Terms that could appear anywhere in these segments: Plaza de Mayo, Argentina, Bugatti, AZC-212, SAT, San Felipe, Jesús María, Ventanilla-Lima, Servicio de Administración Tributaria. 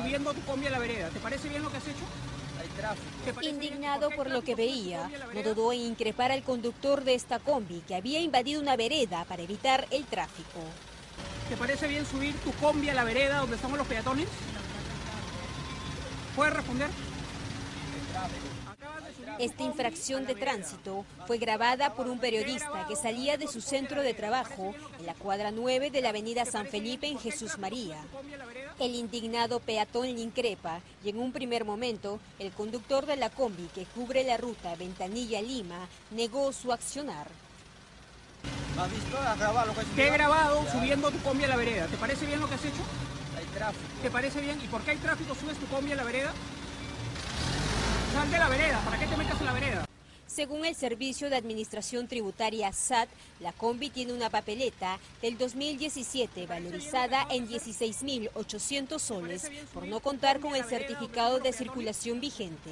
subiendo tu combi a la vereda. ¿Te parece bien lo que has hecho? Indignado por lo que veía, no dudó en increpar al conductor de esta combi que había invadido una vereda para evitar el tráfico. ¿Te parece bien subir tu combi a la vereda donde estamos los peatones? ¿Puedes responder? Esta infracción de tránsito fue grabada por un periodista que salía de su centro de trabajo en la cuadra 9 de la avenida San Felipe en Jesús María. El indignado peatón le increpa y en un primer momento el conductor de la combi que cubre la ruta Ventanilla-Lima negó su accionar. Te he grabado subiendo tu combi a la vereda. ¿Te parece bien lo que has hecho? Hay tráfico. ¿Te parece bien? ¿Y por qué hay tráfico subes tu combi a la vereda? Sal de la vereda, ¿para qué te metas en la vereda? Según el Servicio de Administración Tributaria SAT, la combi tiene una papeleta del 2017 valorizada en 16.800 soles por no contar con el certificado de circulación vigente.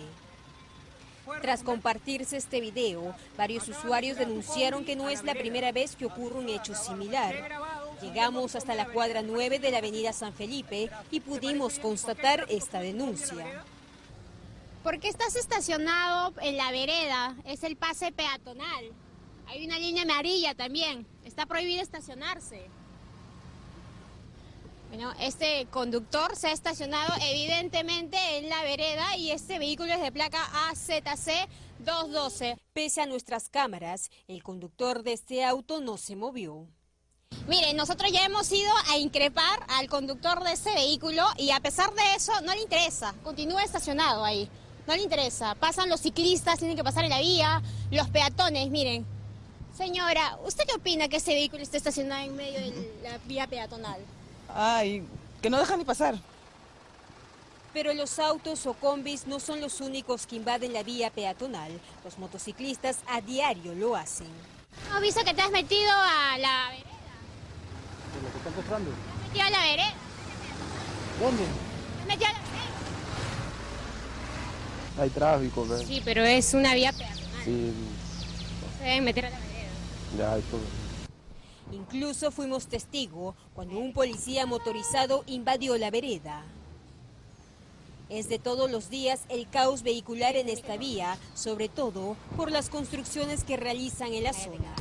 Tras compartirse este video, varios usuarios denunciaron que no es la primera vez que ocurre un hecho similar. Llegamos hasta la cuadra 9 de la avenida San Felipe y pudimos constatar esta denuncia. ¿Por qué estás estacionado en la vereda? Es el pase peatonal. Hay una línea amarilla también. Está prohibido estacionarse. Bueno, este conductor se ha estacionado evidentemente en la vereda y este vehículo es de placa AZC-212. Pese a nuestras cámaras, el conductor de este auto no se movió. Miren, nosotros ya hemos ido a increpar al conductor de este vehículo y a pesar de eso no le interesa. Continúa estacionado ahí. No le interesa. Pasan los ciclistas, tienen que pasar en la vía, los peatones, miren. Señora, ¿usted qué opina que ese vehículo esté estacionado en medio de la vía peatonal? Ay, que no dejan ni pasar. Pero los autos o combis no son los únicos que invaden la vía peatonal. Los motociclistas a diario lo hacen. ¿No has visto que te has metido a la vereda? ¿Por lo que están comprando? ¿Te has metido a la vereda? ¿Dónde? ¿Te has metido a la vereda? Hay tráfico, ¿verdad? Sí, pero es una vía peatonal. Sí. Se deben meter a la vereda. Ya, eso. Incluso fuimos testigos cuando un policía motorizado invadió la vereda. Es de todos los días el caos vehicular en esta vía, sobre todo por las construcciones que realizan en la zona.